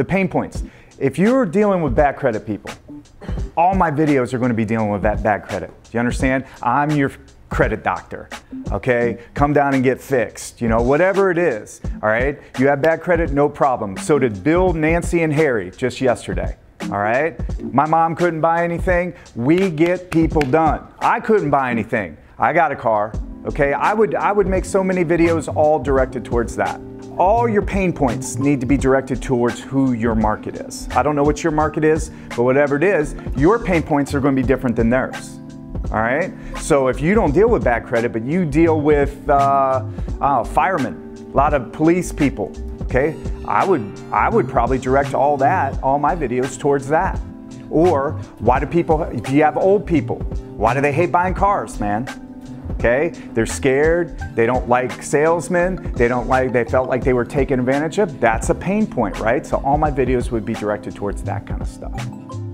the pain points. If you're dealing with bad credit, people, all my videos are going to be dealing with that bad credit. Do you understand? I'm your credit doctor, okay? Come down and get fixed, you know, whatever it is, all right? You have bad credit, no problem. So did Bill, Nancy, and Harry just yesterday, all right? My mom couldn't buy anything. We get people done. I couldn't buy anything. I got a car, okay? I would make so many videos all directed towards that. All your pain points need to be directed towards who your market is. I don't know what your market is, but whatever it is, your pain points are going to be different than theirs. All right? So if you don't deal with bad credit, but you deal with firemen, a lot of police people, okay? I would probably direct all that, all my videos towards that. Or why do people, if you have old people, why do they hate buying cars, man? Okay? They're scared, they don't like salesmen, they felt like they were taken advantage of. That's a pain point, right? So all my videos would be directed towards that kind of stuff.